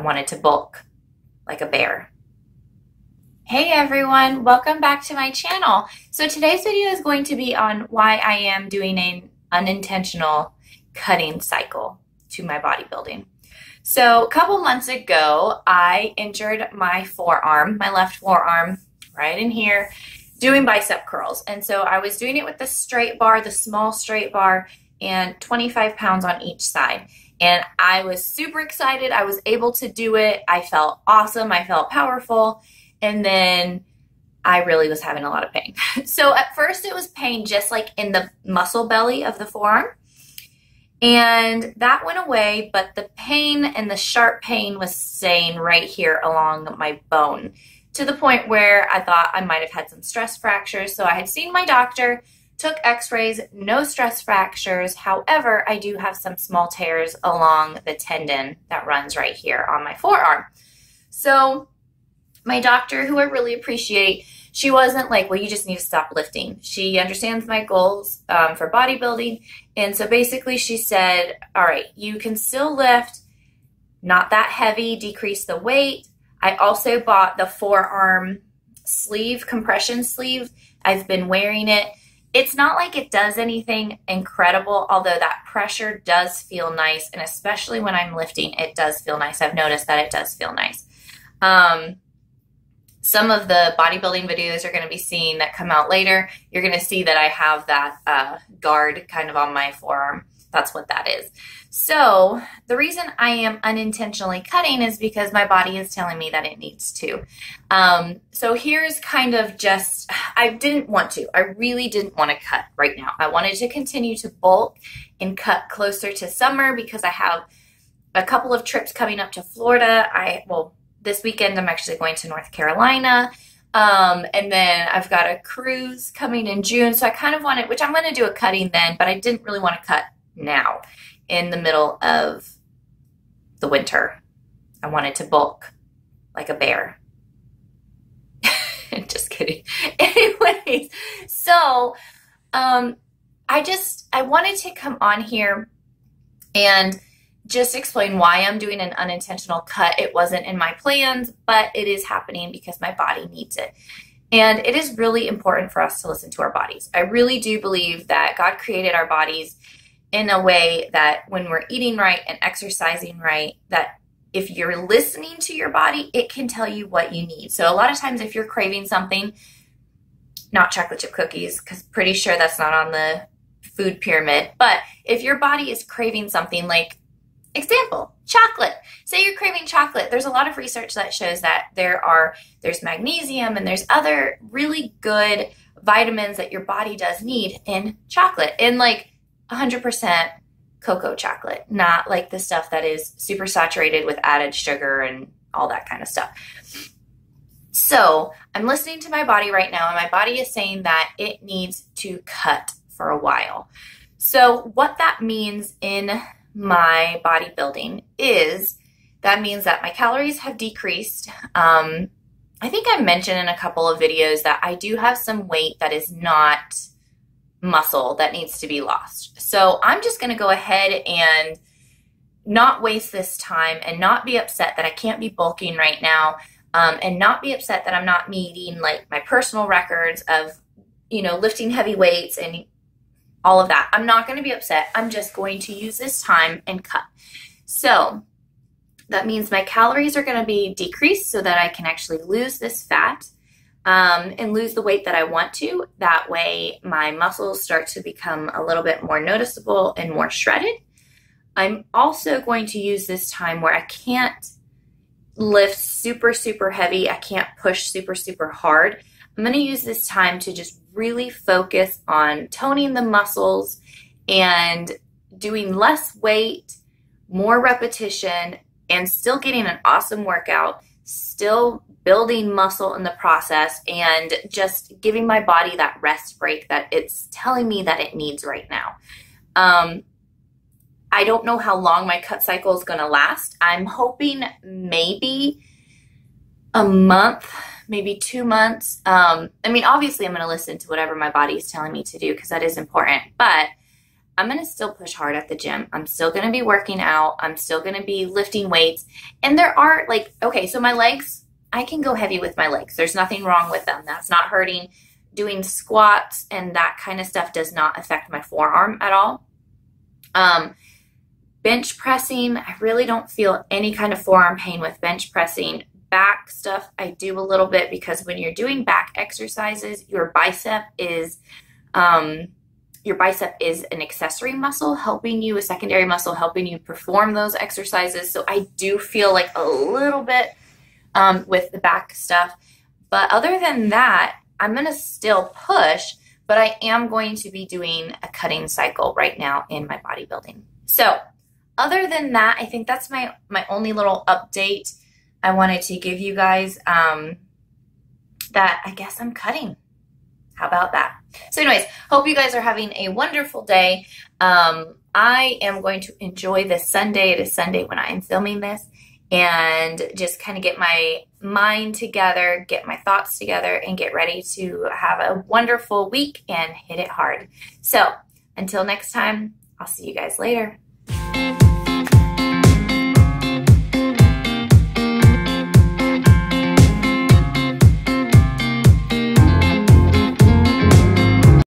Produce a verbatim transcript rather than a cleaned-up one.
I wanted to bulk like a bear. Hey everyone, welcome back to my channel. So today's video is going to be on why I am doing an unintentional cutting cycle to my bodybuilding. So a couple months ago, I injured my forearm, my left forearm, right in here, doing bicep curls. And so I was doing it with the straight bar, the small straight bar, and twenty-five pounds on each side. And I was super excited. I was able to do it. I felt awesome. I felt powerful. And then I really was having a lot of pain. So at first it was pain just like in the muscle belly of the forearm. And that went away, but the pain and the sharp pain was staying right here along my bone to the point where I thought I might have had some stress fractures. So I had seen my doctor, took x-rays, no stress fractures. However, I do have some small tears along the tendon that runs right here on my forearm. So my doctor, who I really appreciate, she wasn't like, well, you just need to stop lifting. She understands my goals um, for bodybuilding. And so basically she said, all right, you can still lift, not that heavy, decrease the weight. I also bought the forearm sleeve, compression sleeve. I've been wearing it. It's not like it does anything incredible, although that pressure does feel nice. And especially when I'm lifting, it does feel nice. I've noticed that it does feel nice. Um, Some of the bodybuilding videos you're going to be seeing that come out later, you're going to see that I have that uh, guard kind of on my forearm. That's what that is. So the reason I am unintentionally cutting is because my body is telling me that it needs to. Um, so here's kind of just, I didn't want to. I really didn't want to cut right now. I wanted to continue to bulk and cut closer to summer because I have a couple of trips coming up to Florida. I will... This weekend, I'm actually going to North Carolina. Um, and then I've got a cruise coming in June. So I kind of wanted, which I'm going to do a cutting then, but I didn't really want to cut now in the middle of the winter. I wanted to bulk like a bear. Just kidding. Anyways, so um, I just, I wanted to come on here and just explain why I'm doing an unintentional cut. It wasn't in my plans, but it is happening because my body needs it. And it is really important for us to listen to our bodies. I really do believe that God created our bodies in a way that when we're eating right and exercising right, that if you're listening to your body, it can tell you what you need. So a lot of times if you're craving something, not chocolate chip cookies, because pretty sure that's not on the food pyramid, but if your body is craving something like, example, chocolate. Say you're craving chocolate. There's a lot of research that shows that there are, there's magnesium and there's other really good vitamins that your body does need in chocolate. In like one hundred percent cocoa chocolate, not like the stuff that is super saturated with added sugar and all that kind of stuff. So I'm listening to my body right now and my body is saying that it needs to cut for a while. So what that means in my bodybuilding is that means that my calories have decreased. Um, I think I mentioned in a couple of videos that I do have some weight that is not muscle that needs to be lost. So I'm just going to go ahead and not waste this time and not be upset that I can't be bulking right now, um, and not be upset that I'm not meeting like my personal records of, you know, lifting heavy weights and all of that. I'm not going to be upset. I'm just going to use this time and cut. So that means my calories are going to be decreased so that I can actually lose this fat um, and lose the weight that I want to. That way my muscles start to become a little bit more noticeable and more shredded. I'm also going to use this time where I can't lift super, super heavy. I can't push super, super hard. I'm going to use this time to just really focus on toning the muscles and doing less weight, more repetition, and still getting an awesome workout, still building muscle in the process, and just giving my body that rest break that it's telling me that it needs right now. Um, I don't know how long my cut cycle is going to last. I'm hoping maybe a month, maybe two months. Um, I mean, obviously I'm going to listen to whatever my body is telling me to do because that is important, but I'm going to still push hard at the gym. I'm still going to be working out. I'm still going to be lifting weights. And there are like, okay, so my legs, I can go heavy with my legs. There's nothing wrong with them. That's not hurting. Doing squats and that kind of stuff does not affect my forearm at all. Um, bench pressing, I really don't feel any kind of forearm pain with bench pressing. Back stuff, I do a little bit, because when you're doing back exercises, your bicep is, um, your bicep is an accessory muscle helping you, a secondary muscle helping you perform those exercises. So I do feel like a little bit um, with the back stuff. But other than that, I'm going to still push, but I am going to be doing a cutting cycle right now in my bodybuilding. So other than that, I think that's my, my only little update I wanted to give you guys, um, that I guess I'm cutting. How about that? So anyways, hope you guys are having a wonderful day. Um, I am going to enjoy this Sunday. It is Sunday when I am filming this, and just kind of get my mind together, get my thoughts together, and get ready to have a wonderful week and hit it hard. So until next time, I'll see you guys later.